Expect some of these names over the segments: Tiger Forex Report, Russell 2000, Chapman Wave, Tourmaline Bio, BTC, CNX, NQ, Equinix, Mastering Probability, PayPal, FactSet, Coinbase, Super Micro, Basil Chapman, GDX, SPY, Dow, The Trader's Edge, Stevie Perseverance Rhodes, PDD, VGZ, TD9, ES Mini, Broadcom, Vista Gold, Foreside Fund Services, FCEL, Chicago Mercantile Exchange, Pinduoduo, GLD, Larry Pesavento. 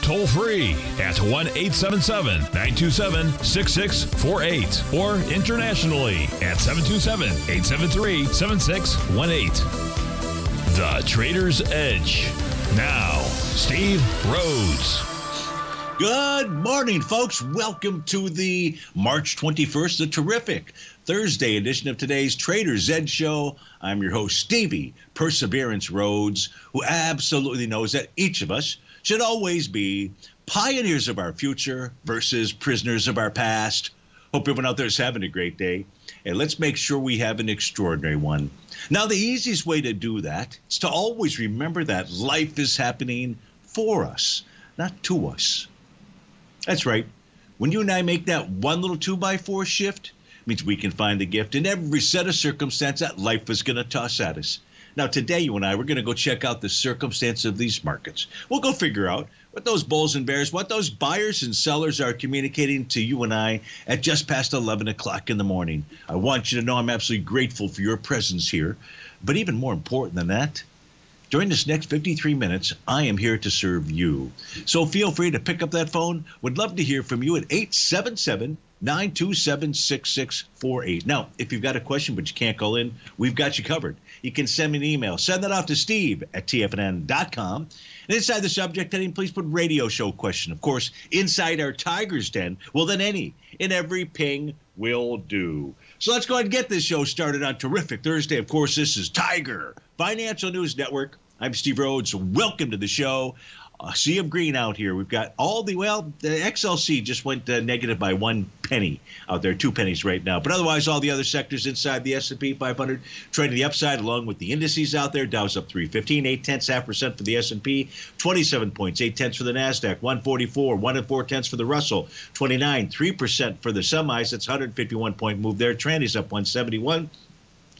toll free at 1-877-927-6648 or internationally at 727-873-7618. The Trader's Edge. Now, Steve Rhodes. Good morning, folks. Welcome to the March 21st, the terrific Thursday edition of today's Trader's Edge show. I'm your host, Stevie Perseverance Rhodes, who absolutely knows that each of us should always be pioneers of our future versus prisoners of our past. Hope everyone out there is having a great day, and let's make sure we have an extraordinary one. Now, the easiest way to do that is to always remember that life is happening for us, not to us. That's right. When you and I make that one little 2x4 shift, it means we can find the gift in every set of circumstance that life is going to toss at us. Now, today, you and I, we're going to go check out the circumstance of these markets. We'll go figure out what those bulls and bears, what those buyers and sellers are communicating to you and I at just past 11 o'clock in the morning. I want you to know I'm absolutely grateful for your presence here. But even more important than that, during this next 53 minutes, I am here to serve you. So feel free to pick up that phone. Would love to hear from you at 877-927-6648. Now, if you've got a question but you can't call in, we've got you covered. You can send me an email. Send that off to steve@tfnn.com. And inside the subject heading, please put radio show question. Of course, inside our Tiger's Den, well, then any and every ping will do. So let's go ahead and get this show started on terrific Thursday. Of course, this is Tiger Financial News Network. I'm Steve Rhodes. Welcome to the show. Sea of green out here. We've got all the, well, the XLC just went negative by 1 penny out there, 2 pennies right now. But otherwise, all the other sectors inside the S&P 500 trading the upside along with the indices out there. Dow's up 315, 0.8% for the S&P, 27 points, 0.8 for the NASDAQ, 144, 1.4 for the Russell, 29, 3% for the semis. That's 151-point move there. Tranny's up 171.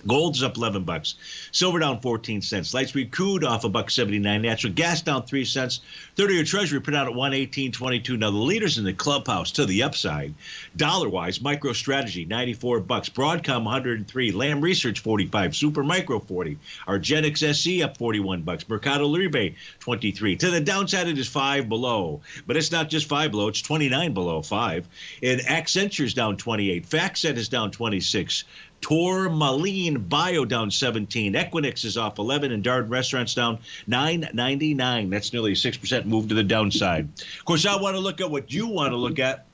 Gold's up 11 bucks. Silver down 14 cents. Light sweet crude off $1.79. Natural gas down 3 cents. 30-year Treasury put out at 118.22. Now the leaders in the clubhouse to the upside. Dollar-wise, MicroStrategy 94 bucks. Broadcom 103. Lam Research 45. Super Micro 40. Our GDX SC up 41 bucks. Mercado Libre 23. To the downside, it is 5 below. But it's not just 5 below. It's 29 below 5. And Accenture's down 28. FactSet is down 26. Tourmaline Bio down 17. Equinix is off 11 and Dard Restaurants down 9.99. That's nearly a 6% move to the downside. Of course, I want to look at what you want to look at.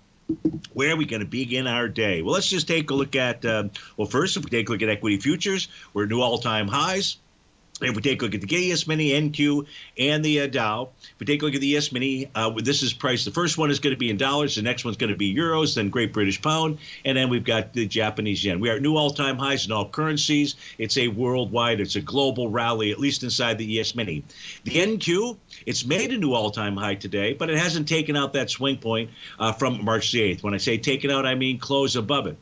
Where are we going to begin our day? Well, let's just take a look at, well, first, if we take a look at equity futures, we're new all-time highs. If we take a look at the ES Mini, NQ, and the Dow, if we take a look at the ES Mini, this is priced. The first one is going to be in dollars. The next one's going to be euros, then Great British Pound, and then we've got the Japanese yen. We are at new all-time highs in all currencies. It's a worldwide, it's a global rally, at least inside the ES Mini. The NQ, it's made a new all-time high today, but it hasn't taken out that swing point from March the 8th. When I say taken out, I mean close above it.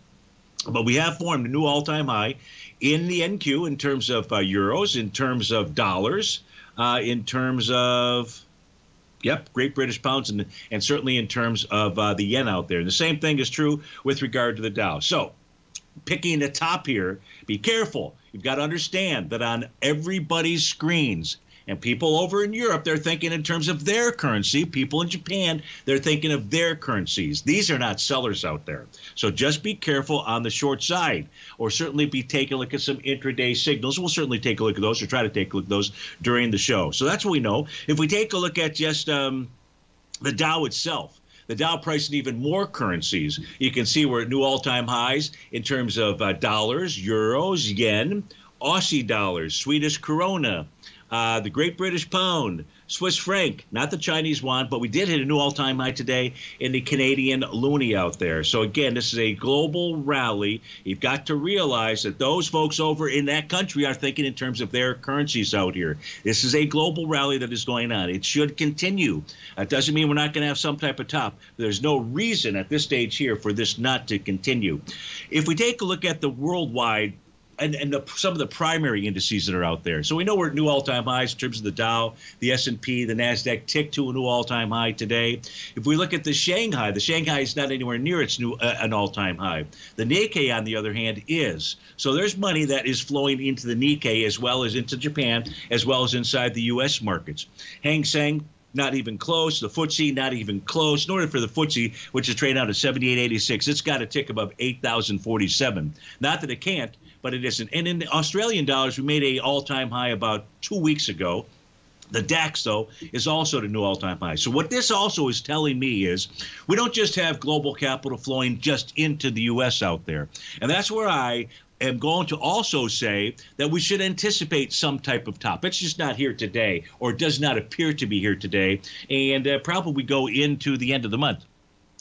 But we have formed a new all-time high in the NQ, in terms of euros, in terms of dollars, in terms of, yep, Great British Pounds, and certainly in terms of the yen out there. And the same thing is true with regard to the Dow. So picking the top here, be careful. You've got to understand that on everybody's screens, and people over in Europe, they're thinking in terms of their currency. People in Japan, they're thinking of their currencies. These are not sellers out there. So just be careful on the short side, or certainly be taking a look at some intraday signals. We'll certainly take a look at those, or try to take a look at those during the show. So that's what we know. If we take a look at just the Dow itself, the Dow priced in even more currencies. You can see we're at new all-time highs in terms of dollars, euros, yen, Aussie dollars, Swedish krona, the Great British Pound, Swiss franc, not the Chinese yuan, but we did hit a new all-time high today in the Canadian loonie out there. So, again, this is a global rally. You've got to realize that those folks over in that country are thinking in terms of their currencies out here. This is a global rally that is going on. It should continue. That doesn't mean we're not going to have some type of top. There's no reason at this stage here for this not to continue. If we take a look at the worldwide and some of the primary indices that are out there. So we know we're at new all-time highs in terms of the Dow, the S&P, the NASDAQ ticked to a new all-time high today. If we look at the Shanghai is not anywhere near its new an all-time high. The Nikkei, on the other hand, is. So there's money that is flowing into the Nikkei as well as into Japan, as well as inside the U.S. markets. Hang Seng, not even close. The FTSE, not even close. In order for the FTSE, which is trading out at 78.86, it's got to tick above 8,047. Not that it can't, but it isn't. And in Australian dollars, we made an all-time high about 2 weeks ago. The DAX, though, is also at a new all-time high. So what this also is telling me is we don't just have global capital flowing just into the U.S. out there. And that's where I'm going to also say that we should anticipate some type of top. It's just not here today, or does not appear to be here today, and probably go into the end of the month,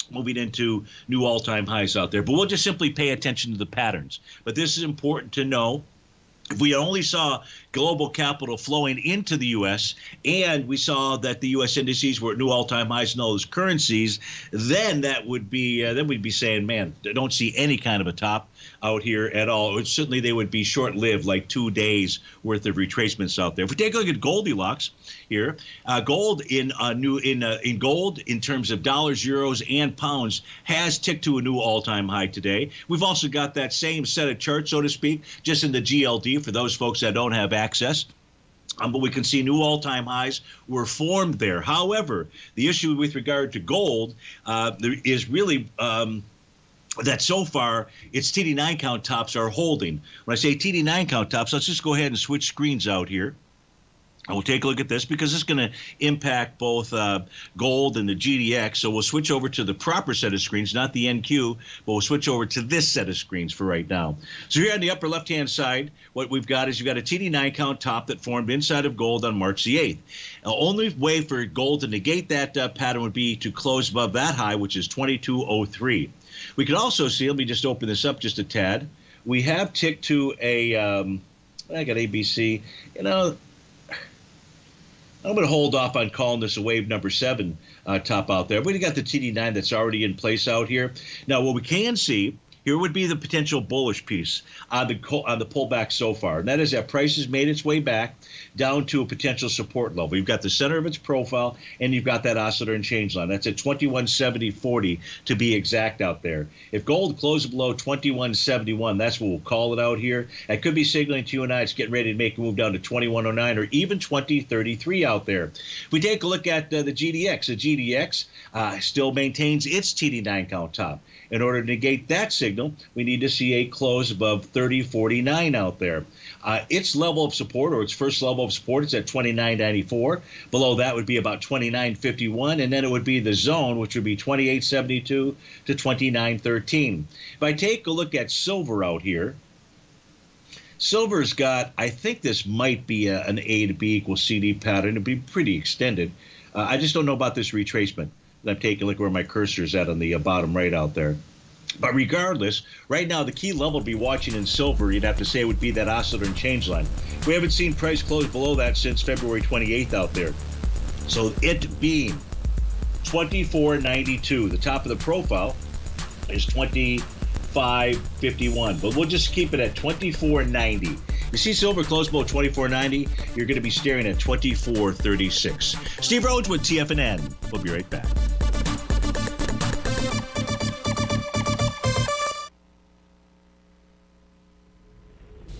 moving into new all-time highs out there. But we'll just simply pay attention to the patterns. But this is important to know. If we only saw global capital flowing into the U.S. and we saw that the U.S. indices were at new all-time highs in all those currencies, then that would be then we'd be saying, man, I don't see any kind of a top out here at all. Certainly, they would be short-lived, like 2 days worth of retracements out there. If we take a look at Goldilocks here, gold in gold in terms of dollars, euros, and pounds has ticked to a new all-time high today. We've also got that same set of charts, so to speak, just in the GLD for those folks that don't have access. But we can see new all-time highs were formed there. However, the issue with regard to gold is really that so far its TD9 count tops are holding. When I say TD9 count tops, let's just go ahead and switch screens out here. And we'll take a look at this because it's going to impact both gold and the GDX. So we'll switch over to the proper set of screens, not the NQ, but we'll switch over to this set of screens for right now. So here on the upper left-hand side, what we've got is you've got a TD9 count top that formed inside of gold on March the 8th. The only way for gold to negate that pattern would be to close above that high, which is 2203. We can also see, let me just open this up just a tad. We have ticked to a, I got ABC, you know, I'm going to hold off on calling this a wave number 7 top out there. We've got the TD9 that's already in place out here. Now, what we can see here would be the potential bullish piece on the pullback so far. And that is that price has made its way back down to a potential support level. You've got the center of its profile, and you've got that oscillator and change line. That's at 2170.40 to be exact out there. If gold closes below 2171, that's what we'll call it out here. That could be signaling to you and I it's getting ready to make a move down to 2109 or even 2033 out there. If we take a look at the GDX, the GDX still maintains its TD9 count top. In order to negate that signal, we need to see a close above 3049 out there. Its level of support, or its first level of support, is at 2994. Below that would be about 2951, and then it would be the zone, which would be 2872 to 2913. If I take a look at silver out here, silver's got, I think this might be an A to B equals CD pattern. It'd be pretty extended. I just don't know about this retracement. I'm taking a look where my cursor is at on the bottom right out there. But regardless, right now the key level to be watching in silver, you'd have to say, would be that oscillator and change line. We haven't seen price close below that since February 28th out there. So it being 24.92, the top of the profile is 25.51, but we'll just keep it at 24.90. You see silver close below 24.90, you're going to be staring at 24.36. Steve Rhodes with TFNN. We'll be right back.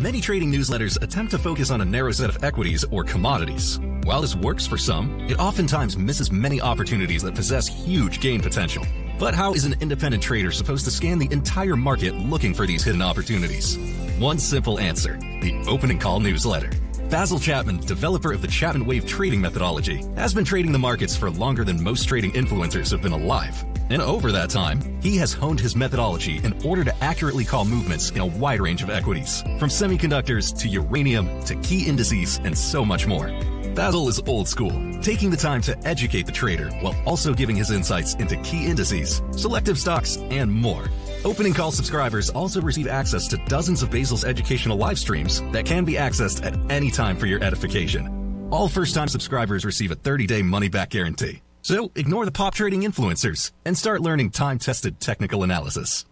Many trading newsletters attempt to focus on a narrow set of equities or commodities. While this works for some, it oftentimes misses many opportunities that possess huge gain potential. But how is an independent trader supposed to scan the entire market looking for these hidden opportunities? One simple answer, the Opening Call newsletter. Basil Chapman, developer of the Chapman Wave trading methodology, has been trading the markets for longer than most trading influencers have been alive. and over that time, he has honed his methodology in order to accurately call movements in a wide range of equities, from semiconductors to uranium to key indices and so much more. Basil is old school, taking the time to educate the trader while also giving his insights into key indices, selective stocks, and more. Opening Call subscribers also receive access to dozens of Basil's educational live streams that can be accessed at any time for your edification. All first-time subscribers receive a 30-day money-back guarantee. So ignore the pop trading influencers and start learning time-tested technical analysis.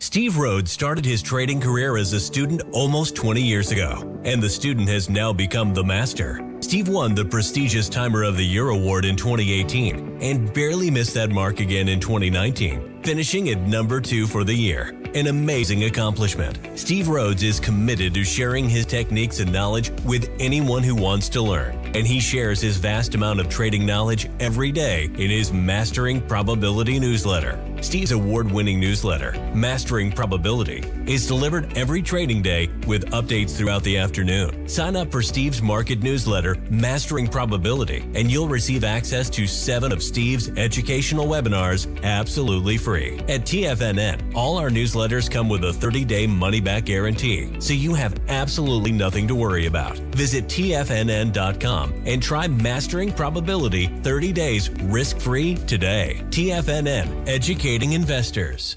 Steve Rhodes started his trading career as a student almost 20 years ago, and the student has now become the master. Steve won the prestigious Timer of the Year award in 2018 and barely missed that mark again in 2019, finishing at number 2 for the year. An amazing accomplishment. Steve Rhodes is committed to sharing his techniques and knowledge with anyone who wants to learn, and he shares his vast amount of trading knowledge every day in his Mastering Probability newsletter. Steve's award-winning newsletter, Mastering Probability, is delivered every trading day with updates throughout the afternoon. Sign up for Steve's market newsletter, Mastering Probability, and you'll receive access to 7 of Steve's educational webinars absolutely free. At TFNN, all our newsletters come with a 30-day money-back guarantee, so you have absolutely nothing to worry about. Visit TFNN.com and try Mastering Probability 30 days risk-free today. TFNN, educate investors.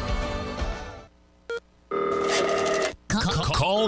Call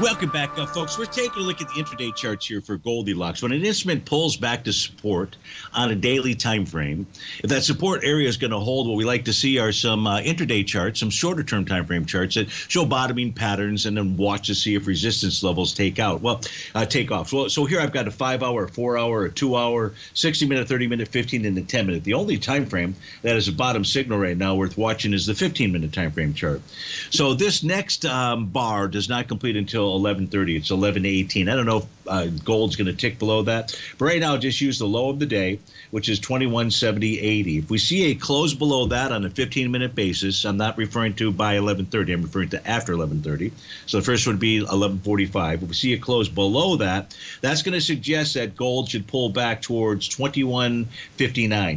Welcome back, folks. We're taking a look at the intraday charts here for Goldilocks. When an instrument pulls back to support on a daily time frame, if that support area is going to hold, what we like to see are some intraday charts, some shorter-term time frame charts that show bottoming patterns, and then watch to see if resistance levels take off. Well, so here I've got a 5-hour, a 4-hour, a 2-hour, 60-minute, 30-minute, 15, and a 10-minute. The only time frame that is a bottom signal right now worth watching is the 15-minute time frame chart. So this next bar does not complete until 11:30. It's 11:18. I don't know if gold's going to tick below that, but right now just use the low of the day, which is 21.70.80. If we see a close below that on a 15-minute basis, I'm not referring to by 11:30. I'm referring to after 11:30. So the first would be 11:45. If we see a close below that, that's going to suggest that gold should pull back towards 21.59.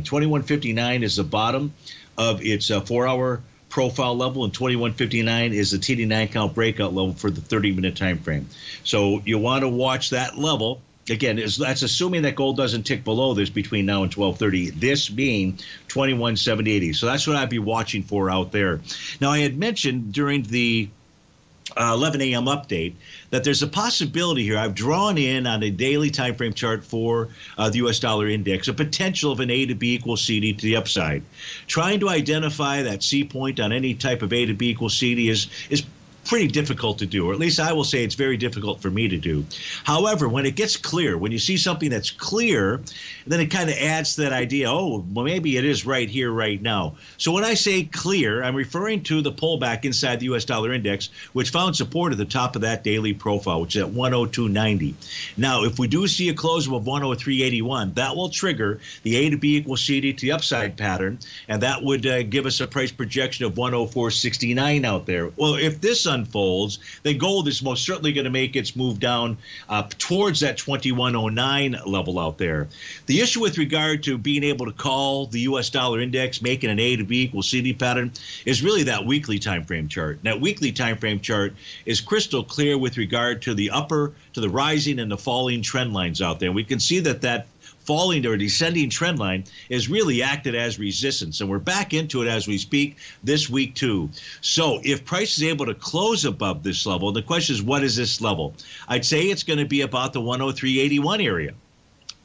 21.59 is the bottom of its 4-hour profile level, and 21.59 is the TD9 count breakout level for the 30-minute time frame. So you want to watch that level. Again, that's assuming that gold doesn't tick below this between now and 12:30, this being 21.70.80. So that's what I'd be watching for out there. Now, I had mentioned during the 11 a.m. update that there's a possibility here. I've drawn in on a daily time frame chart for the U.S. dollar index, a potential of an A to B equals CD to the upside. Trying to identify that C point on any type of A to B equals CD is pretty difficult to do, or at least I will say it's very difficult for me to do. However, when it gets clear, when you see something that's clear, then it kind of adds to that idea, oh, well, maybe it is right here, right now. So when I say clear, I'm referring to the pullback inside the U.S. dollar index, which found support at the top of that daily profile, which is at 102.90. Now, if we do see a close above 103.81, that will trigger the A to B equals CD to the upside pattern, and that would give us a price projection of 104.69 out there. Well, if this unfolds, then gold is most certainly going to make its move down towards that 2109 level out there. The issue with regard to being able to call the U.S. dollar index, making an A to B equals CD pattern, is really that weekly time frame chart. That weekly time frame chart is crystal clear with regard to the upper, to the rising and the falling trend lines out there. We can see that that falling or descending trend line is really acted as resistance, and we're back into it as we speak this week too. So if price is able to close above this level, the question is, what is this level? I'd say it's going to be about the 103.81 area.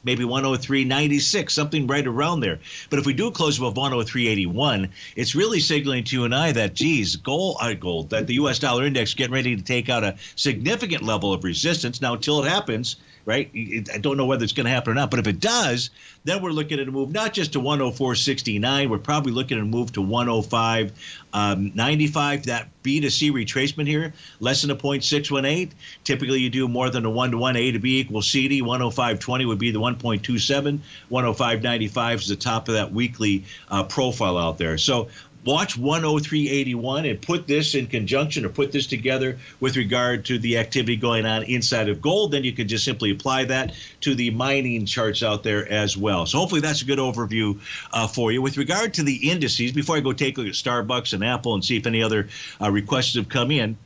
maybe 103.96, something right around there. But if we do close above 103.81, it's really signaling to you and I that, geez, that the U.S. dollar index getting ready to take out a significant level of resistance. Now, until it happens, right, I don't know whether it's going to happen or not. But if it does, then we're looking at a move not just to 104.69. We're probably looking at a move to 105.95. That B2C retracement here, less than a 0.618. Typically, you do more than a 1-to-1 A to B equals CD. 105.20 would be the 1.27. 105.95 is the top of that weekly profile out there. So watch 103.81 and put this in conjunction, or put this together with regard to the activity going on inside of gold. Then you can just simply apply that to the mining charts out there as well. So hopefully that's a good overview for you. With regard to the indices, before I go take a look at Starbucks and Apple and see if any other requests have come in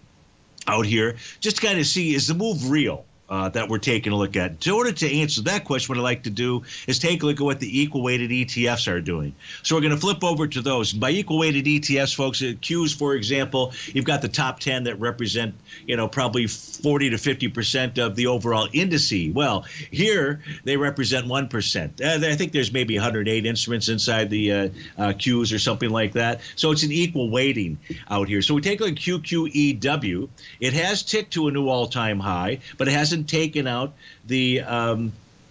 out here, just to kind of see, is the move real that we're taking a look at? In order to answer that question, what I'd like to do is take a look at what the equal-weighted ETFs are doing. So we're going to flip over to those. And by equal-weighted ETFs, folks, at Qs, for example, you've got the top 10 that represent, you know, probably 40% to 50% of the overall indice. Well, here they represent 1%. I think there's maybe 108 instruments inside the Qs or something like that. So it's an equal weighting out here. So we take a look at QQEW. It has ticked to a new all-time high, but it hasn't taken out the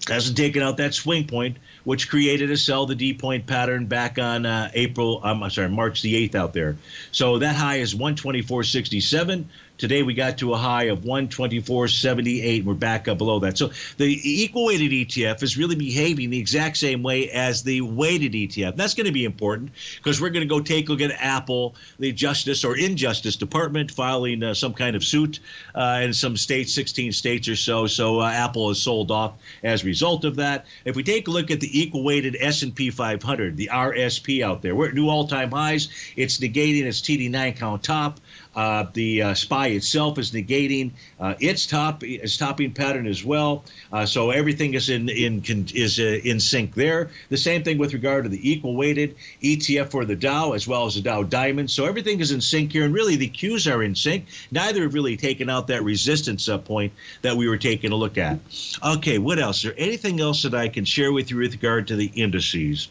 hasn't taken out that swing point, which created a sell the D point pattern back on March the 8th out there. So that high is 124.67. Today we got to a high of 124.78. We're back up below that. So the equal weighted ETF is really behaving the exact same way as the weighted ETF. That's going to be important because we're going to go take a look at Apple, the Justice or Injustice Department filing some kind of suit in some states, 16 states or so. So Apple is sold off as a result of that. If we take a look at the equal weighted S&P 500, the RSP out there, we're at new all-time highs. It's negating its TD9 count top. The SPY itself is negating its topping pattern as well. So everything is in sync there. The same thing with regard to the equal weighted ETF for the Dow as well as the Dow Diamond. So everything is in sync here, and really the Qs are in sync. Neither have really taken out that resistance point that we were taking a look at. Okay, what else? Is there anything else that I can share with you with regard to the indices?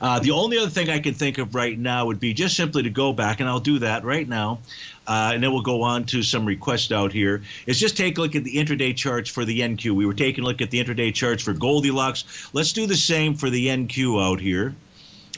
The only other thing I can think of right now would be just simply to go back, and I'll do that right now, and then we'll go on to some requests out here, is just take a look at the intraday charts for the NQ. We were taking a look at the intraday charts for Goldilocks. Let's do the same for the NQ out here.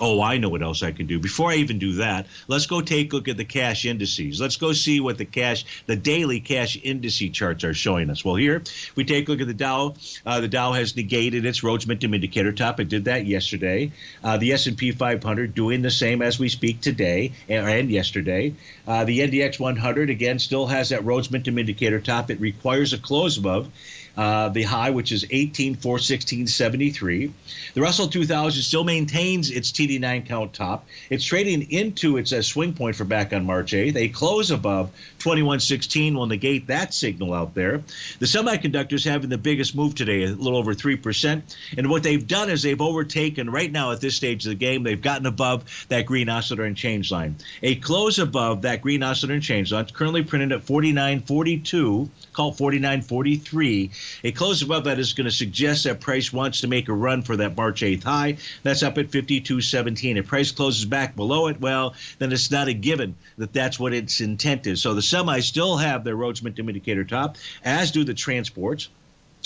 Oh, I know what else I can do. Before I even do that, let's go take a look at the cash indices. Let's go see what the daily cash indice charts are showing us. Well, here we take a look at the Dow. The Dow has negated its Rhodes Momentum Indicator top. It did that yesterday. The S&P 500 doing the same as we speak today and yesterday. The NDX 100, again, still has that Rhodes Momentum Indicator top. It requires a close above the high, which is 18.416.73. The Russell 2000 still maintains its TD9 count top. It's trading into its swing point for back on March 8th. A close above 21.16 will negate that signal out there. The semiconductors having the biggest move today, a little over 3%. And what they've done is they've overtaken right now at this stage of the game. They've gotten above that green oscillator and change line. A close above that green oscillator and change line. It's currently printed at 49.42, called 49.43. A close above that is going to suggest that price wants to make a run for that March 8th high. That's up at 52.17. If price closes back below it, well, then it's not a given that that's what its intent is. So the semis still have their Rhodes Momentum Indicator top, as do the transports.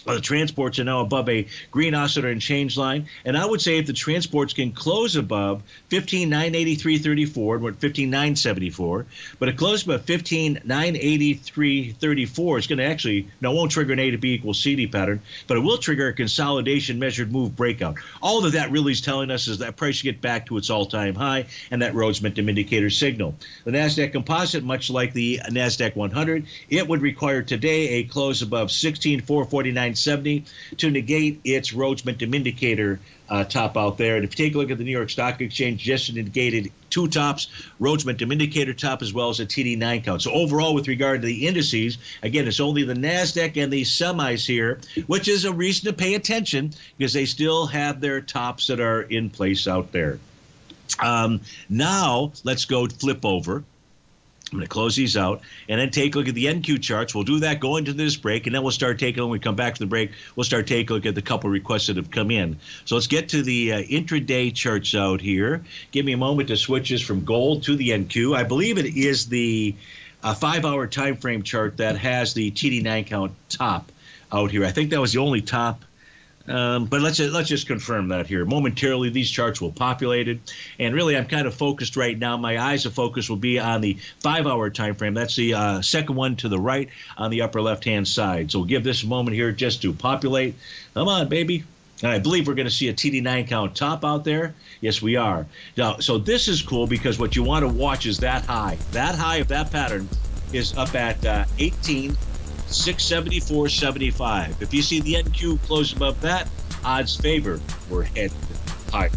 The transports are now above a green oscillator and change line. And I would say if the transports can close above 15,983.34, and we're at 15,974, but a close above 15,983.34 is going to actually, now it won't trigger an A to B equals CD pattern, but it will trigger a consolidation measured move breakout. All that really is telling us is that price should get back to its all-time high and that Rhodes Momentum Indicator signal. The NASDAQ Composite, much like the NASDAQ 100, it would require today a close above 16,449.70 to negate its Rhodes Momentum Indicator top out there. And if you take a look at the New York Stock Exchange, just negated two tops, Rhodes Momentum Indicator top as well as a TD9 count. So overall, with regard to the indices, again, it's only the NASDAQ and the semis here, which is a reason to pay attention because they still have their tops that are in place out there. Now let's go flip over I'm going to close these out and then take a look at the NQ charts. We'll do that going to this break, and then we'll start taking, when we come back to the break, we'll start taking a look at the couple requests that have come in. So let's get to the intraday charts out here. Give me a moment to switch this from gold to the NQ. I believe it is the 5-hour time frame chart that has the TD9 count top out here. I think that was the only top. But let's just confirm that here. Momentarily, these charts will populate it. And really, I'm kind of focused right now. My eyes of focus will be on the 5-hour time frame. That's the second one to the right on the upper left-hand side. So we'll give this a moment here just to populate. Come on, baby. And I believe we're going to see a TD9 count top out there. Yes, we are. Now, so this is cool because what you want to watch is that high. That high of that pattern is up at 18,674.75. If you see the NQ close above that, odds favor we're headed higher.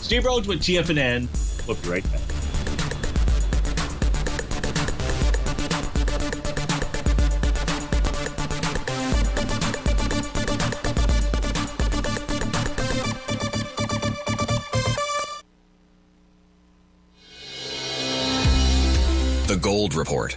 Steve Rhodes with TFNN. We'll be right back. The Gold Report.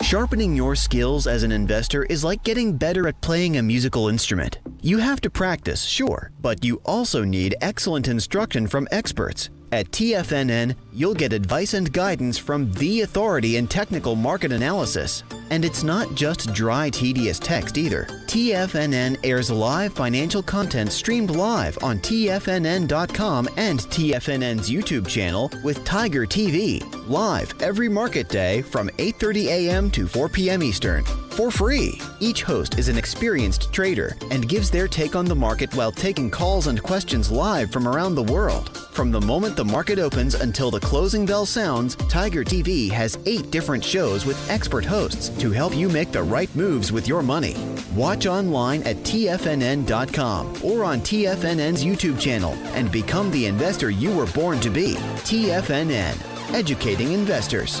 Sharpening your skills as an investor is like getting better at playing a musical instrument. You have to practice, sure, but you also need excellent instruction from experts. At TFNN, you'll get advice and guidance from the authority in technical market analysis. And it's not just dry, tedious text either. TFNN airs live financial content streamed live on TFNN.com and TFNN's YouTube channel with Tiger TV, live every market day from 8:30 a.m. to 4 p.m. Eastern. For free. Each host is an experienced trader and gives their take on the market while taking calls and questions live from around the world. From the moment the market opens until the closing bell sounds, Tiger TV has 8 different shows with expert hosts to help you make the right moves with your money. Watch online at TFNN.com or on TFNN's YouTube channel and become the investor you were born to be. TFNN, educating investors.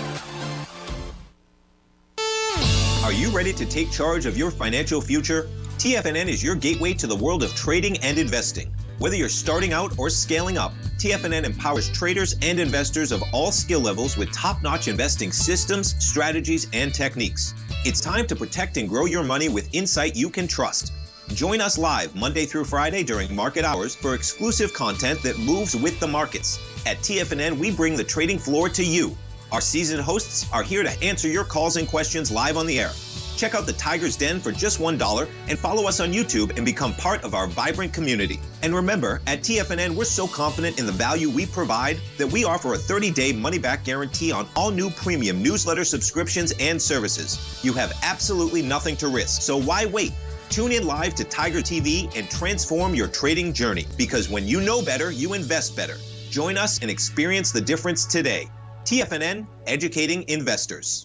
Are you ready to take charge of your financial future? TFNN is your gateway to the world of trading and investing. Whether you're starting out or scaling up, TFNN empowers traders and investors of all skill levels with top-notch investing systems, strategies, and techniques. It's time to protect and grow your money with insight you can trust. Join us live Monday through Friday during market hours for exclusive content that moves with the markets. At TFNN, we bring the trading floor to you. Our seasoned hosts are here to answer your calls and questions live on the air. Check out the Tiger's Den for just $1 and follow us on YouTube and become part of our vibrant community. And remember, at TFNN, we're so confident in the value we provide that we offer a 30-day money-back guarantee on all new premium newsletter subscriptions and services. You have absolutely nothing to risk, so why wait? Tune in live to Tiger TV and transform your trading journey, because when you know better, you invest better. Join us and experience the difference today. TFNN, educating investors.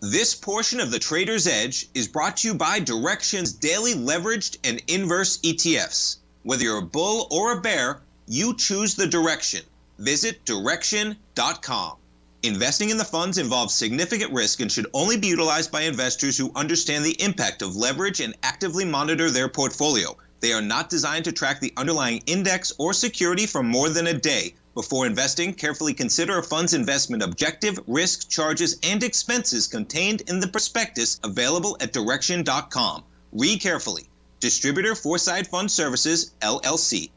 This portion of the Trader's Edge is brought to you by Direction's daily leveraged and inverse ETFs. Whether you're a bull or a bear, you choose the direction. Visit direction.com. Investing in the funds involves significant risk and should only be utilized by investors who understand the impact of leverage and actively monitor their portfolio. They are not designed to track the underlying index or security for more than a day. Before investing, carefully consider a fund's investment objective, risk, charges, and expenses contained in the prospectus available at direction.com. Read carefully. Distributor Foreside Fund Services, LLC.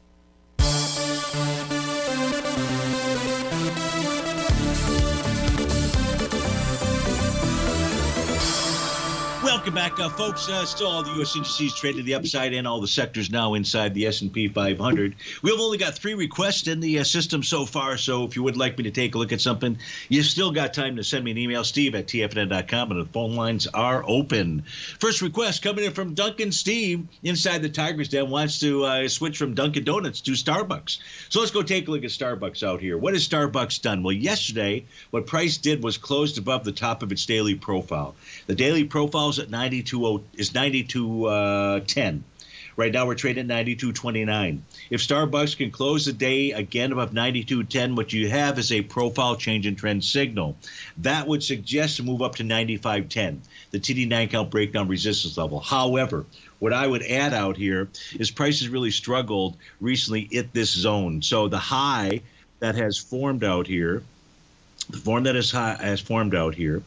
Welcome back, folks. Still all the U.S. indices trade to the upside and all the sectors now inside the S&P 500. We've only got 3 requests in the system so far, so if you would like me to take a look at something, you still got time to send me an email, steve@tfn.com, and the phone lines are open. First request coming in from Duncan Steve inside the Tiger's Den wants to switch from Dunkin' Donuts to Starbucks. So let's go take a look at Starbucks out here. What has Starbucks done? Well, yesterday, what price did was closed above the top of its daily profile. The daily profile is at 92.10. Right now we're trading at 92.29. If Starbucks can close the day again above 92.10, what you have is a profile change in trend signal. That would suggest a move up to 95.10, the TD9 count breakdown resistance level. However, what I would add out here is prices really struggled recently at this zone. So the high that has formed out here, the form that has formed out here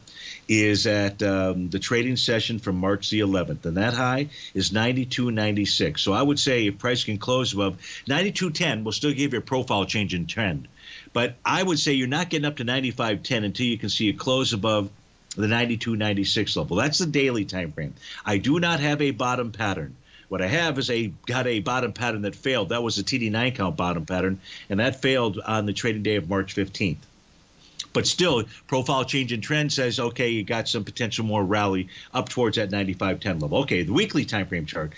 is at the trading session from March the 11th, and that high is 92.96. So I would say if price can close above 92.10, we'll still give you a profile change in trend. But I would say you're not getting up to 95.10 until you can see it close above the 92.96 level. That's the daily time frame. I do not have a bottom pattern. What I have is got a bottom pattern that failed. That was the TD9 count bottom pattern, and that failed on the trading day of March 15th. But still, profile change in trend says, okay, you got some potential more rally up towards that 95.10 level. Okay, the weekly time frame chart.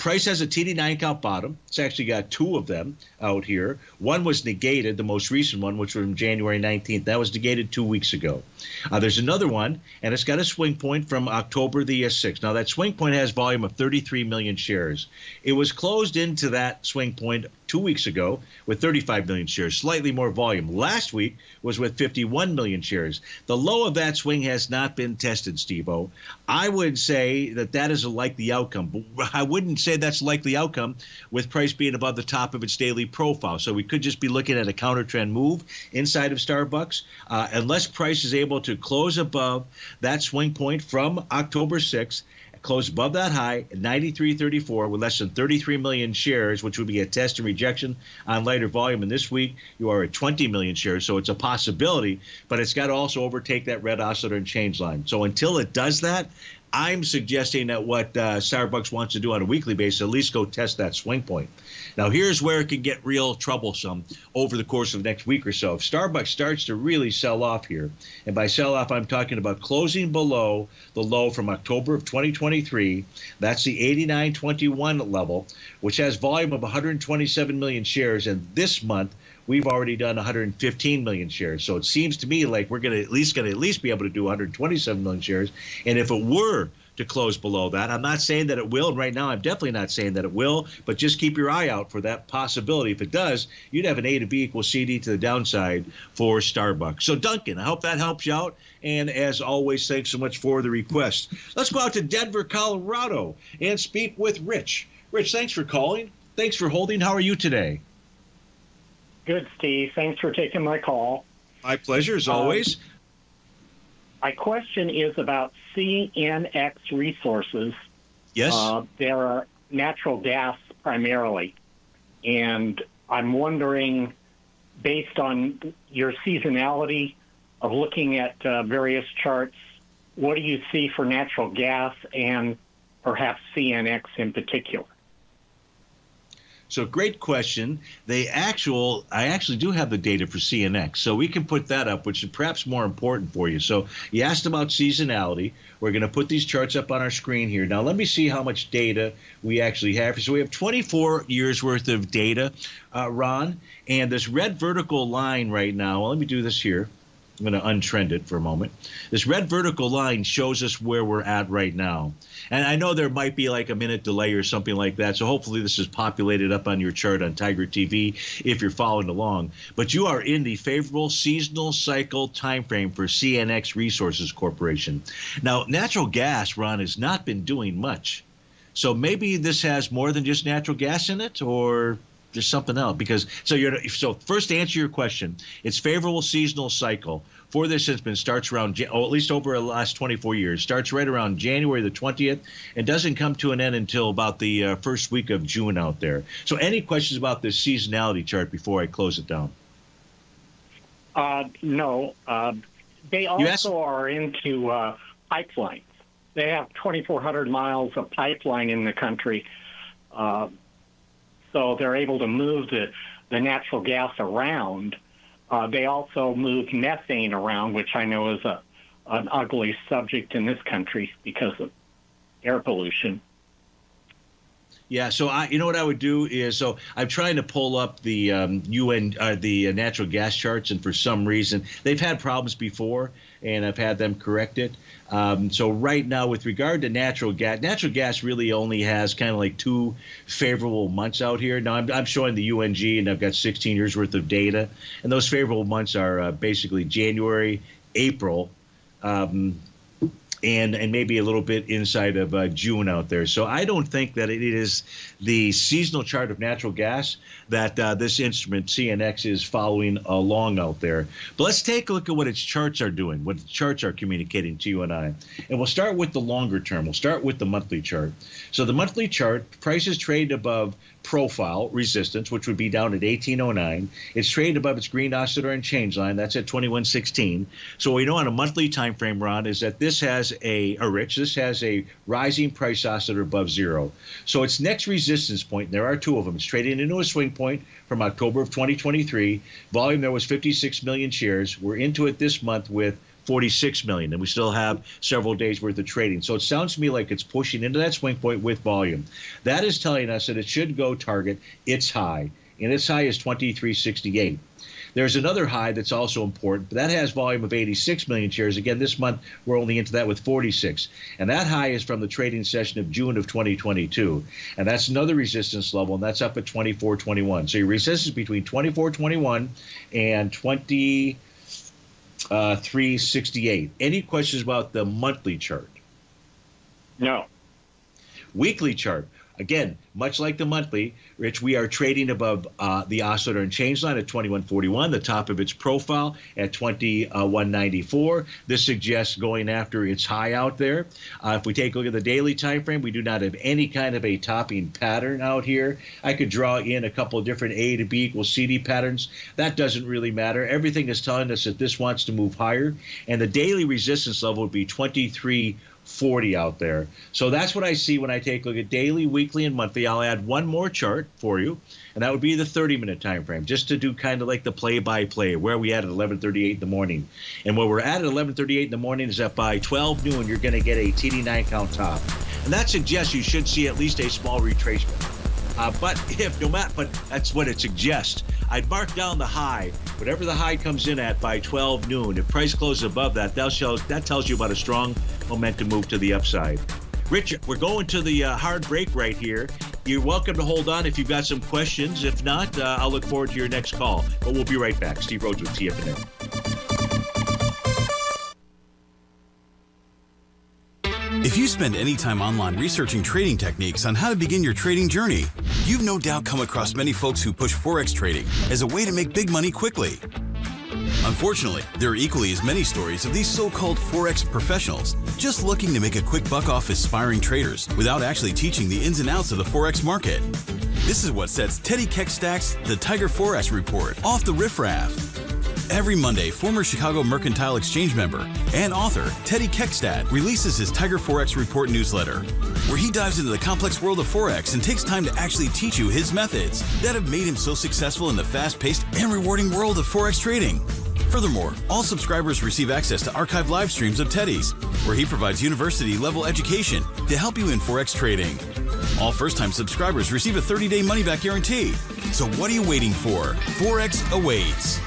Price has a TD9 count bottom. It's actually got 2 of them out here. One was negated, the most recent one, which was from January 19th. That was negated 2 weeks ago. There's another one, and it's got a swing point from October the 6th. Now, that swing point has volume of 33 million shares. It was closed into that swing point 2 weeks ago with 35 million shares, slightly more volume. Last week was with 51 million shares. The low of that swing has not been tested, Steve-O. I would say that that is a likely outcome. I wouldn't say that's a likely outcome with price being above the top of its daily profile. So we could just be looking at a counter trend move inside of Starbucks unless price is able to close above that swing point from October 6th. Close above that high at 93.34 with less than 33 million shares, which would be a test and rejection on lighter volume. And this week, you are at 20 million shares, so it's a possibility, but it's got to also overtake that red oscillator and change line. So until it does that, I'm suggesting that what Starbucks wants to do on a weekly basis, at least go test that swing point. Now, here's where it can get real troublesome over the course of the next week or so. If Starbucks starts to really sell off here, and by sell off, I'm talking about closing below the low from October of 2023. That's the 89.21 level, which has volume of 127 million shares. And this month, we've already done 115 million shares. So it seems to me like we're going to at least be able to do 127 million shares. And if it were to close below that, I'm not saying that it will. Right now, I'm definitely not saying that it will, but just keep your eye out for that possibility. If it does, you'd have an A to B equals CD to the downside for Starbucks. So, Duncan, I hope that helps you out. And as always, thanks so much for the request. Let's go out to Denver, Colorado, and speak with Rich. Rich, thanks for calling. Thanks for holding. How are you today? Good, Steve. Thanks for taking my call. My pleasure, as always. My question is about CNX Resources. Yes. There are natural gas primarily, and I'm wondering, based on your seasonality of looking at various charts, what do you see for natural gas and perhaps CNX in particular? So great question. I actually do have the data for CNX, so we can put that up, which is perhaps more important for you. So you asked about seasonality. We're going to put these charts up on our screen here. Now let me see how much data we actually have. So we have 24 years worth of data, Ron, and this red vertical line right now. Well, let me do this here. I'm going to untrend it for a moment. This red vertical line shows us where we're at right now. And I know there might be like a minute delay or something like that, so hopefully this is populated up on your chart on Tiger TV if you're following along. But you are in the favorable seasonal cycle time frame for CNX Resources Corporation. Now, natural gas, Ron, has not been doing much. So maybe this has more than just natural gas in it, or there's something else, because so first to answer your question, it's favorable seasonal cycle for this has been starts around at least over the last 24 years starts right around January the 20th and doesn't come to an end until about the first week of June out there. So any questions about this seasonality chart before I close it down? No, they also are into pipelines. They have 2,400 miles of pipeline in the country, so they're able to move the natural gas around. They also move methane around, which I know is an ugly subject in this country because of air pollution. Yeah, so you know what I would do is, so I'm trying to pull up the the natural gas charts, and for some reason they've had problems before, and I've had them corrected. So right now, with regard to natural gas really only has kind of like two favorable months out here. Now I'm showing the UNG, and I've got 16 years worth of data, and those favorable months are basically January, April. And maybe a little bit inside of June out there. So I don't think that it is the seasonal chart of natural gas that this instrument, CNX, is following along out there. But let's take a look at what its charts are doing, what the charts are communicating to you and I. And we'll start with the longer term. We'll start with the monthly chart. So the monthly chart, prices trade above profile resistance, which would be down at 1809. It's traded above its green oscillator and change line. That's at 2116. So what we know on a monthly time frame, Ron, is that this has a rising price oscillator above zero. So its next resistance point, and there are two of them, it's trading into a swing point from October of 2023. Volume there was 56 million shares. We're into it this month with 46 million, and we still have several days worth of trading. So it sounds to me like it's pushing into that swing point with volume. That is telling us that it should go target its high, and its high is 2368. There's another high that's also important, but that has volume of 86 million shares. Again, this month, we're only into that with 46. And that high is from the trading session of June of 2022. And that's another resistance level, and that's up at 2421. So your resistance is between 2421 and 2368. Any questions about the monthly chart? No. Weekly chart. Again, much like the monthly, Rich, we are trading above the oscillator and change line at 2141, the top of its profile at 2194. This suggests going after its high out there. If we take a look at the daily time frame, we do not have any kind of a topping pattern out here. I could draw in a couple of different A to B equals CD patterns. That doesn't really matter. Everything is telling us that this wants to move higher, and the daily resistance level would be 2340 out there. So that's what I see when I take a look at daily, weekly, and monthly. I'll add one more chart for you, and that would be the 30-minute time frame, just to do kind of like the play-by-play, where we at 11:38 in the morning. And where we're at 11:38 in the morning is that by 12 noon, you're going to get a TD9 count top. And that suggests you should see at least a small retracement. But that's what it suggests. I'd mark down the high, whatever the high comes in at by 12 noon. If price closes above that, that tells you about a strong momentum move to the upside. Richard, we're going to the hard break right here. You're welcome to hold on if you've got some questions. If not, I'll look forward to your next call. But we'll be right back. Steve Rhodes with TFNN. If you spend any time online researching trading techniques on how to begin your trading journey, you've no doubt come across many folks who push Forex trading as a way to make big money quickly. Unfortunately, there are equally as many stories of these so-called Forex professionals just looking to make a quick buck off aspiring traders without actually teaching the ins and outs of the Forex market. This is what sets Teddy Keckstack's The Tiger Forex Report off the riffraff. Every Monday, former Chicago Mercantile Exchange member and author Teddy Keckstack releases his Tiger Forex Report newsletter, where he dives into the complex world of Forex and takes time to actually teach you his methods that have made him so successful in the fast-paced and rewarding world of Forex trading. Furthermore, all subscribers receive access to archived live streams of Teddy's, where he provides university-level education to help you in Forex trading. All first-time subscribers receive a 30-day money-back guarantee. So what are you waiting for? Forex awaits.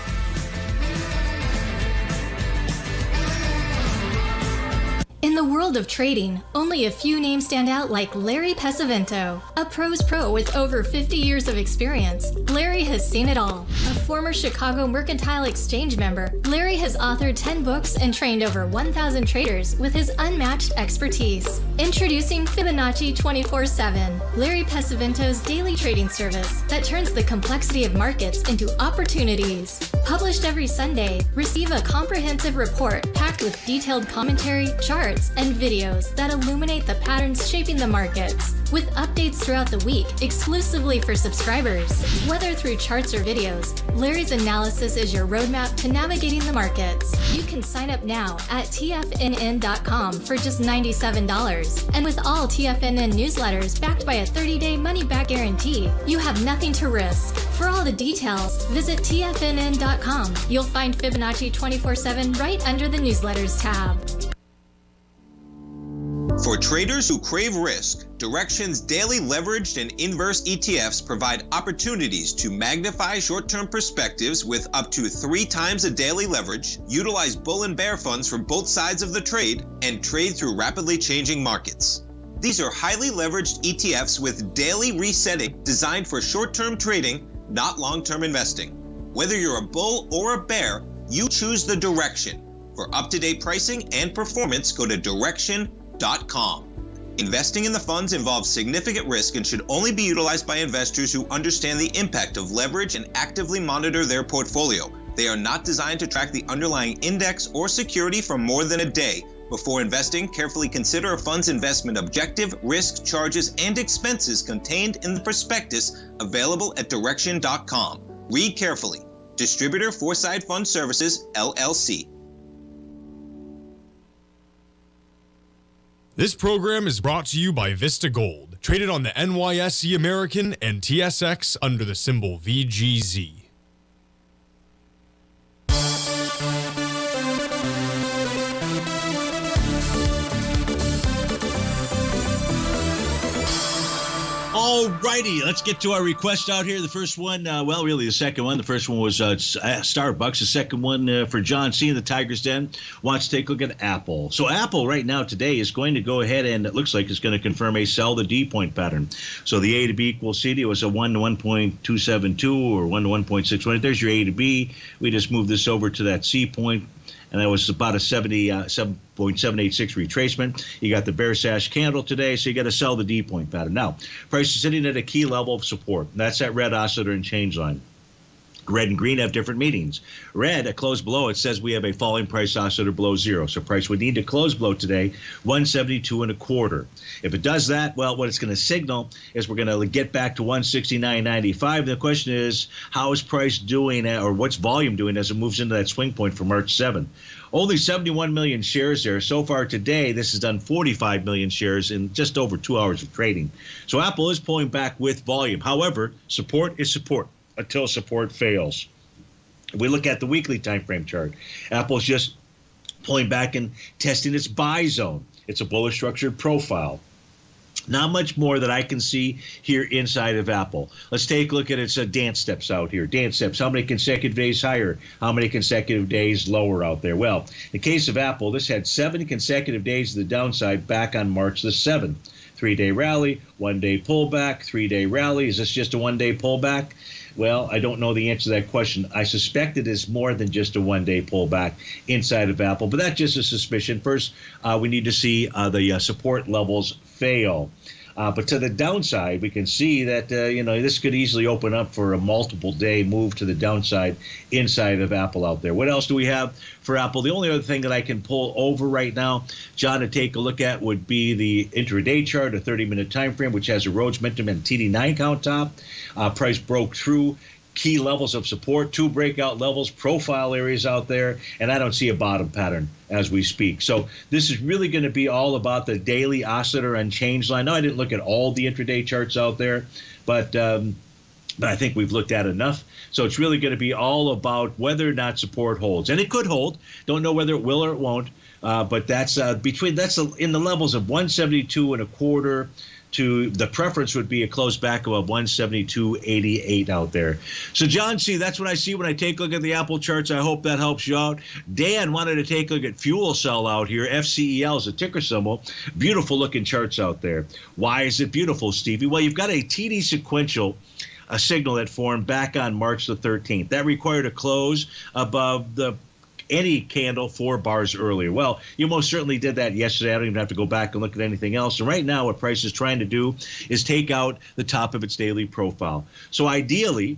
In the world of trading, only a few names stand out like Larry Pesavento. A pro's pro with over 50 years of experience, Larry has seen it all. A former Chicago Mercantile Exchange member, Larry has authored 10 books and trained over 1,000 traders with his unmatched expertise. Introducing Fibonacci 24/7, Larry Pesavento's daily trading service that turns the complexity of markets into opportunities. Published every Sunday, receive a comprehensive report packed with detailed commentary, charts, and videos that illuminate the patterns shaping the markets, with updates throughout the week exclusively for subscribers. Whether through charts or videos, Larry's analysis is your roadmap to navigating the markets. You can sign up now at tfnn.com for just $97. And with all TFNN newsletters backed by a 30-day money-back guarantee, you have nothing to risk. For all the details, visit tfnn.com. You'll find Fibonacci 24/7 right under the newsletters tab. For traders who crave risk, Direction's daily leveraged and inverse ETFs provide opportunities to magnify short-term perspectives with up to 3 times a daily leverage, utilize bull and bear funds from both sides of the trade, and trade through rapidly changing markets. These are highly leveraged ETFs with daily resetting designed for short-term trading, not long-term investing. Whether you're a bull or a bear, you choose the Direction. For up-to-date pricing and performance, go to Direction.com. Investing in the funds involves significant risk and should only be utilized by investors who understand the impact of leverage and actively monitor their portfolio. They are not designed to track the underlying index or security for more than a day. Before investing, carefully consider a fund's investment objective, risk, charges, and expenses contained in the prospectus available at Direction.com. Read carefully. Distributor Foreside Fund Services, LLC. This program is brought to you by Vista Gold, traded on the NYSE American and TSX under the symbol VGZ. Alrighty, let's get to our request out here. The first one, well, really the second one. The first one was Starbucks. The second one for John C. in the Tiger's Den wants to take a look at Apple. So Apple right now today is going to go ahead and it looks like it's going to confirm a sell the D point pattern. So the A to B equals CD was a 1 to 1.272 or 1 to 1.61. There's your A to B. We just moved this over to that C point. And that was about a 7.786 retracement. You got the bear sash candle today, so you got to sell the D point pattern. Now, price is sitting at a key level of support. That's that red oscillator and change line. Red and green have different meanings. Red, a close below, it says we have a falling price oscillator below zero. So price would need to close below today, 172.25. If it does that, well, what it's going to signal is we're going to get back to 169.95. The question is, how is price doing or what's volume doing as it moves into that swing point for March 7th? Only 71 million shares there. So far today, this has done 45 million shares in just over 2 hours of trading. So Apple is pulling back with volume. However, support is support until support fails. If we look at the weekly time frame chart, Apple's just pulling back and testing its buy zone. It's a bullish structured profile. Not much more that I can see here inside of Apple. Let's take a look at its dance steps out here. Dance steps, how many consecutive days higher? How many consecutive days lower out there? Well, in the case of Apple, this had 7 consecutive days to the downside back on March the 7th. 3-day rally, 1-day pullback, 3-day rally. Is this just a 1-day pullback? Well, I don't know the answer to that question. I suspect it is more than just a 1-day pullback inside of Apple, but that's just a suspicion. First, we need to see the support levels fail. But to the downside, we can see that, you know, this could easily open up for a multiple day move to the downside inside of Apple out there. What else do we have for Apple? The only other thing that I can pull over right now, John, to take a look at would be the intraday chart, a 30-minute time frame, which has a Rhodes, Minton, and TD9 count top. Price broke through key levels of support, 2 breakout levels, profile areas out there, and I don't see a bottom pattern as we speak. So this is really going to be all about the daily oscillator and change line. Now, I didn't look at all the intraday charts out there, but I think we've looked at enough. So it's really going to be all about whether or not support holds. And it could hold. Don't know whether it will or it won't, but that's in the levels of 172.25 to the preference would be a close back of a 172.88 out there. So, John C., that's what I see when I take a look at the Apple charts. I hope that helps you out. Dan wanted to take a look at fuel cell out here. FCEL is a ticker symbol. Beautiful looking charts out there. Why is it beautiful, Stevie? Well, you've got a TD sequential signal that formed back on March the 13th. That required a close above the any candle 4 bars earlier. Well, you most certainly did that yesterday. I don't even have to go back and look at anything else. And right now, what price is trying to do is take out the top of its daily profile. So ideally,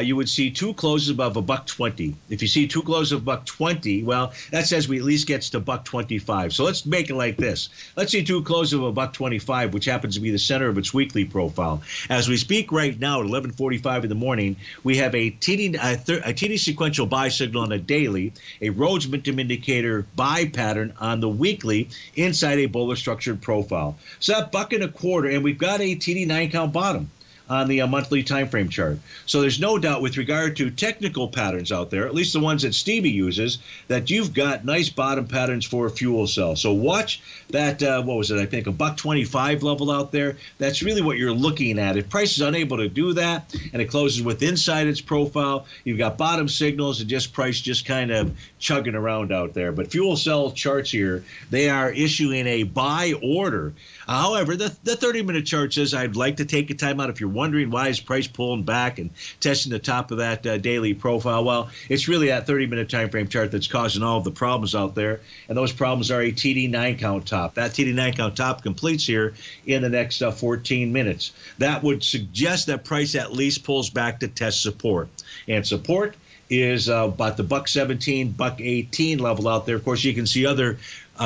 you would see two closes above $1.20. If you see two closes of $1.20, well, that says we at least gets to $1.25. So let's make it like this. Let's see two closes of $1.25, which happens to be the center of its weekly profile. As we speak right now at 11:45 in the morning, we have a TD sequential buy signal on a daily, a Rhodes Momentum Indicator buy pattern on the weekly inside a bullish structured profile. So that $1.25, and we've got a TD9 count bottom on the monthly time frame chart. So there's no doubt with regard to technical patterns out there, at least the ones that Stevie uses, that you've got nice bottom patterns for fuel cells. So watch that, what was it, I think $1.25 level out there. That's really what you're looking at. If price is unable to do that and it closes with inside its profile, you've got bottom signals and just price just kind of chugging around out there. But fuel cell charts here, they are issuing a buy order. However, the 30-minute chart says I'd like to take a time out if you're wondering why is price pulling back and testing the top of that daily profile. Well, it's really that 30-minute time frame chart that's causing all of the problems out there, and those problems are a TD9 count top. That TD9 count top completes here in the next 14 minutes. That would suggest that price at least pulls back to test support, and support is about the $1.17, $1.18 level out there. Of course, you can see other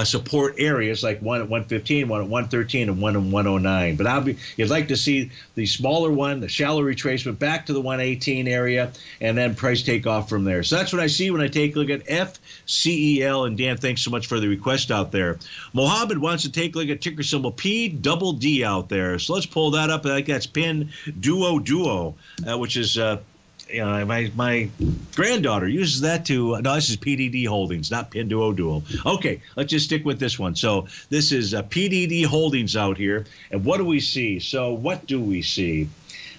support areas like one at 115, one at 113, and one at 109. But you'd like to see the smaller one, the shallow retracement back to the 118 area, and then price take off from there. So that's what I see when I take a look at FCEL. And Dan, thanks so much for the request out there. Mohammed wants to take a look at ticker symbol PDD out there. So let's pull that up. I think that's Pin Duo, which is you know, my granddaughter uses that to, no, this is PDD Holdings, not Pinduoduo. Okay, let's just stick with this one. So this is PDD Holdings out here. And what do we see? So what do we see?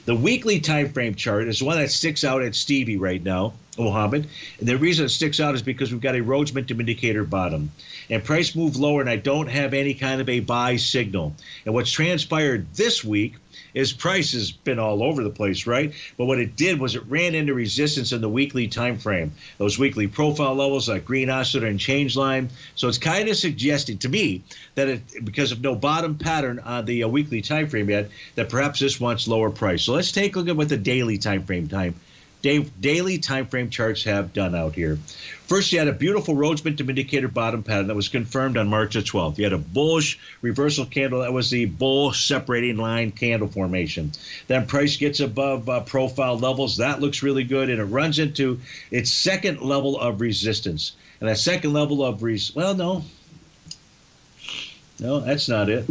The weekly time frame chart is one that sticks out at Stevie right now, Mohammed. And the reason it sticks out is because we've got a Rhodes Momentum Indicator bottom. And price moved lower, and I don't have any kind of a buy signal. And what's transpired this week is price has been all over the place, right? But what it did was it ran into resistance in the weekly time frame, those weekly profile levels like green oscillator and change line. So it's kind of suggesting to me that it, because of no bottom pattern on the weekly time frame yet, that perhaps this wants lower price. So let's take a look at what the daily time frame daily time frame charts have done out here. First, you had a beautiful Rhodes Momentum Indicator bottom pattern that was confirmed on March the 12th. You had a bullish reversal candle. That was the bull separating line candle formation. Then price gets above profile levels. That looks really good, and it runs into its second level of resistance. And that second level of well, no, that's not it.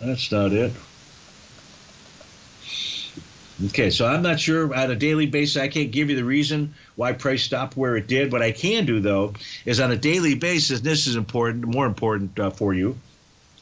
That's not it. Okay, so I'm not sure on a daily basis. I can't give you the reason why price stopped where it did. What I can do, though, is on a daily basis, this is important, more important for you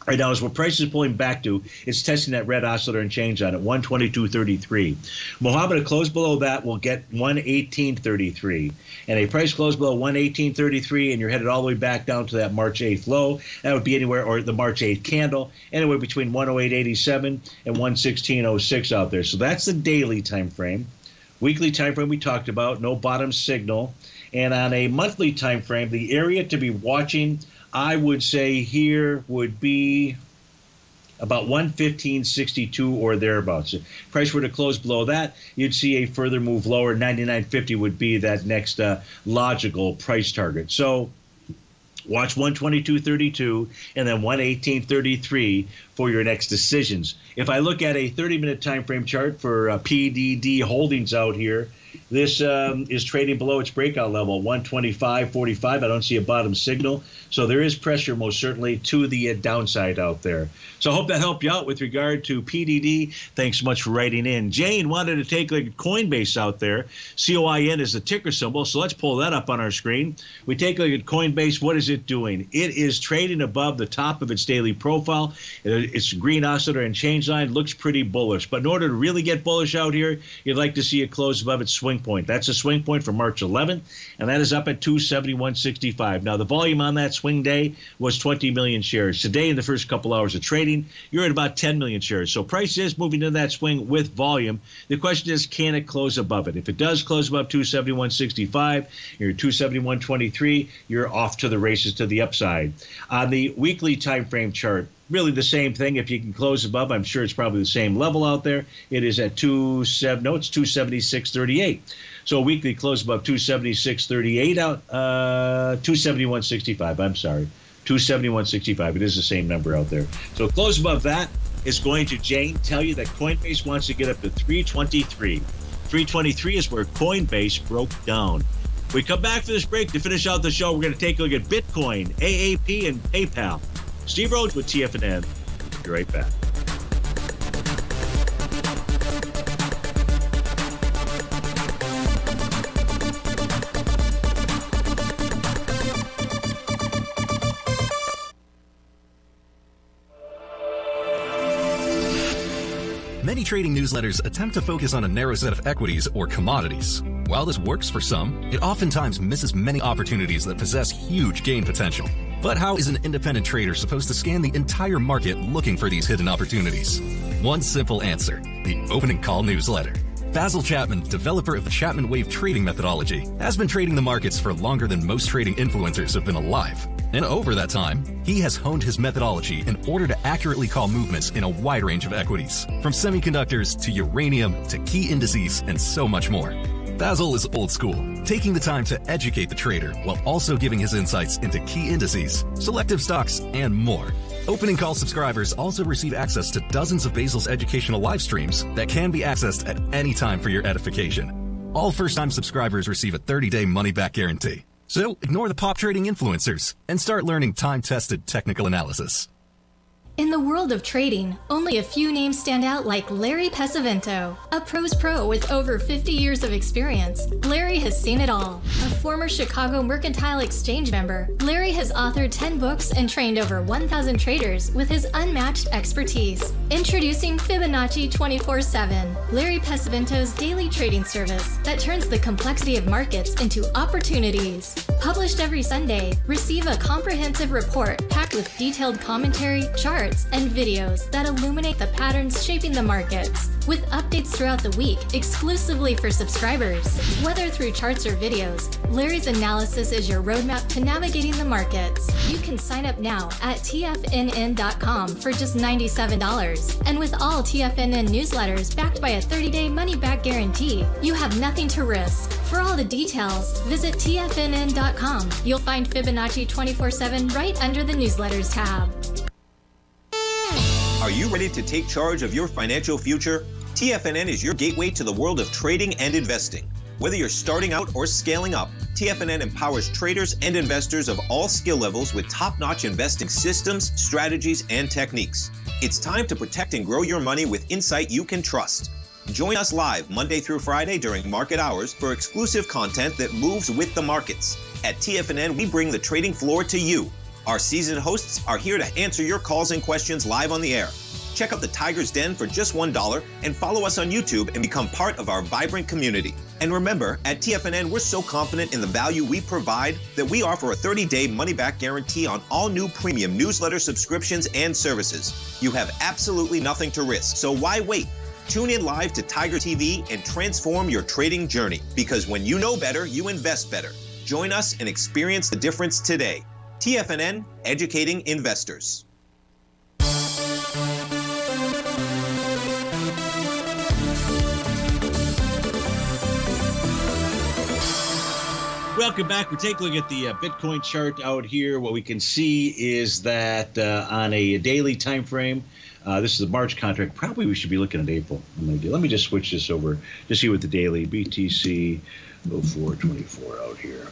right now, is what price is pulling back to. It's testing that red oscillator and change on it, 122.33. Mohammed, a close below that will get 118.33. And a price close below 118.33, and you're headed all the way back down to that March 8th low. That would be anywhere, or the March 8th candle, anywhere between 108.87 and 116.06 out there. So that's the daily time frame. Weekly time frame we talked about, no bottom signal. And on a monthly time frame, the area to be watching, I would say here would be about 115.62 or thereabouts. If price were to close below that, you'd see a further move lower. 99.50 would be that next logical price target. So watch 122.32 and then 118.33 for your next decisions. If I look at a 30-minute time frame chart for PDD Holdings out here, this is trading below its breakout level, 125.45. I don't see a bottom signal. So there is pressure most certainly to the downside out there. So I hope that helped you out with regard to PDD. Thanks so much for writing in. Jane wanted to take a Coinbase out there. COIN is the ticker symbol. So let's pull that up on our screen. We take a look at Coinbase. What is it doing? It is trading above the top of its daily profile. Its green oscillator and change line looks pretty bullish. But in order to really get bullish out here, you'd like to see it close above its swing point. That's a swing point for March 11th, and that is up at 271.65. Now, the volume on that swing day was 20 million shares. Today, in the first couple hours of trading, you're at about 10 million shares. So price is moving in that swing with volume. The question is, can it close above it? If it does close above 271.65, you're 271.23, you're off to the races to the upside. On the weekly time frame chart, really the same thing. If you can close above, I'm sure it's probably the same level out there. It is at 276.38. So weekly close above 276.38 out, 271.65. I'm sorry, 271.65. It is the same number out there. So close above that is going to, Jane, tell you that Coinbase wants to get up to 323. 323 is where Coinbase broke down. We come back for this break to finish out the show. We're going to take a look at Bitcoin, AAP, and PayPal. Steve Rhodes with TFNN. Be right back. Many trading newsletters attempt to focus on a narrow set of equities or commodities. While this works for some, it oftentimes misses many opportunities that possess huge gain potential. But how is an independent trader supposed to scan the entire market looking for these hidden opportunities? One simple answer, the Opening Call newsletter. Basil Chapman, developer of the Chapman Wave trading methodology, has been trading the markets for longer than most trading influencers have been alive. And over that time, he has honed his methodology in order to accurately call movements in a wide range of equities, from semiconductors to uranium to key indices and so much more. Basil is old school, taking the time to educate the trader while also giving his insights into key indices, selective stocks, and more. Opening Call subscribers also receive access to dozens of Basil's educational live streams that can be accessed at any time for your edification. All first-time subscribers receive a 30-day money-back guarantee. So ignore the pop trading influencers and start learning time-tested technical analysis. In the world of trading, only a few names stand out like Larry Pesavento. A pro's pro with over 50 years of experience, Larry has seen it all. A former Chicago Mercantile Exchange member, Larry has authored 10 books and trained over 1,000 traders with his unmatched expertise. Introducing Fibonacci 24/7, Larry Pesavento's daily trading service that turns the complexity of markets into opportunities. Published every Sunday, receive a comprehensive report packed with detailed commentary, charts, and videos that illuminate the patterns shaping the markets, with updates throughout the week exclusively for subscribers. Whether through charts or videos, Larry's analysis is your roadmap to navigating the markets. You can sign up now at tfnn.com for just $97. And with all TFNN newsletters backed by a 30-day money-back guarantee, you have nothing to risk. For all the details, visit tfnn.com. You'll find Fibonacci 24/7 right under the newsletters tab. Are you ready to take charge of your financial future? TFNN is your gateway to the world of trading and investing. Whether you're starting out or scaling up, TFNN empowers traders and investors of all skill levels with top-notch investing systems, strategies, and techniques. It's time to protect and grow your money with insight you can trust. Join us live Monday through Friday during market hours for exclusive content that moves with the markets. At TFNN, we bring the trading floor to you. Our seasoned hosts are here to answer your calls and questions live on the air. Check out the Tiger's Den for just $1 and follow us on YouTube and become part of our vibrant community. And remember, at TFNN, we're so confident in the value we provide that we offer a 30-day money-back guarantee on all new premium newsletter subscriptions and services. You have absolutely nothing to risk, so why wait? Tune in live to Tiger TV and transform your trading journey, because when you know better, you invest better. Join us and experience the difference today. TFNN, educating investors. Welcome back. We're taking a look at the Bitcoin chart out here. What we can see is that on a daily time frame, this is the March contract. Probably we should be looking at April. Let me just switch this over to see what the daily BTC 0424 out here.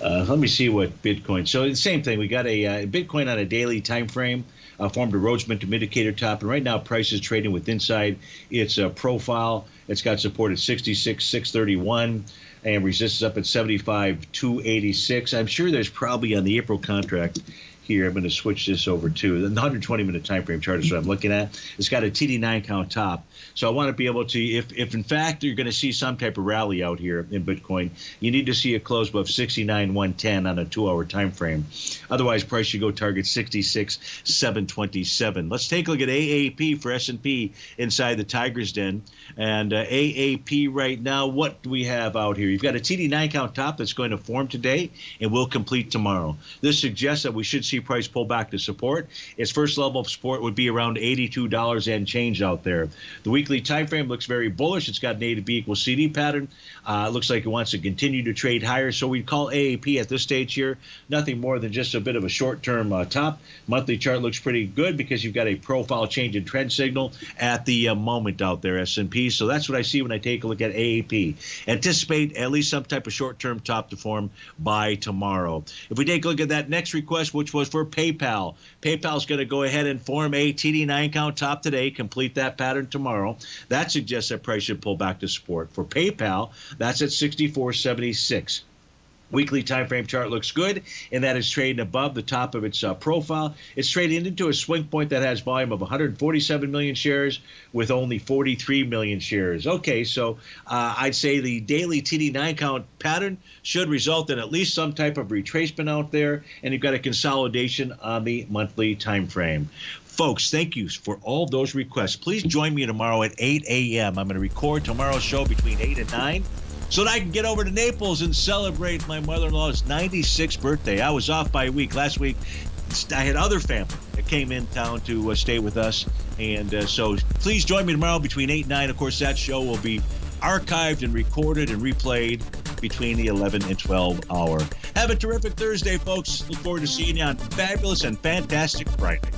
Let me see what Bitcoin. So the same thing. We got a Bitcoin on a daily time frame formed a Rhodes momentum indicator top, and right now price is trading with inside its profile. It's got support at 66,631 and resistance up at 75,286. I'm sure there's probably on the April contract here. I'm going to switch this over to the 120-minute time frame chart is what I'm looking at. It's got a TD9 count top. So I want to be able to, if in fact you're going to see some type of rally out here in Bitcoin, you need to see a close above 69,110 on a 2-hour time frame. Otherwise, price should go target 66,727. Let's take a look at AAP for S&P inside the Tiger's Den. And AAP right now, what do we have out here? You've got a TD9 count top that's going to form today and will complete tomorrow. This suggests that we should see see price pull back to support. Its first level of support would be around $82 and change out there. The weekly time frame looks very bullish. It's got an A to B equals CD pattern. It looks like it wants to continue to trade higher. So we'd call AAP at this stage here nothing more than just a bit of a short-term top. Monthly chart looks pretty good because you've got a profile change in trend signal at the moment out there, S&P. So that's what I see when I take a look at AAP. Anticipate at least some type of short-term top to form by tomorrow. If we take a look at that next request, which was for PayPal, PayPal's going to go ahead and form a TD9 count top today, complete that pattern tomorrow. That suggests that price should pull back to support. For PayPal, that's at 64.76. Weekly time frame chart looks good, and that is trading above the top of its profile. It's trading into a swing point that has volume of 147 million shares with only 43 million shares. Okay, so I'd say the daily TD9 count pattern should result in at least some type of retracement out there, and you've got a consolidation on the monthly time frame. Folks, thank you for all those requests. Please join me tomorrow at 8 a.m. I'm going to record tomorrow's show between 8 and 9 so that I can get over to Naples and celebrate my mother-in-law's 96th birthday. I was off by a week. Last week, I had other family that came in town to stay with us. And so please join me tomorrow between 8 and 9. Of course, that show will be archived and recorded and replayed between the 11 and 12 hour. Have a terrific Thursday, folks. Look forward to seeing you on fabulous and fantastic Friday.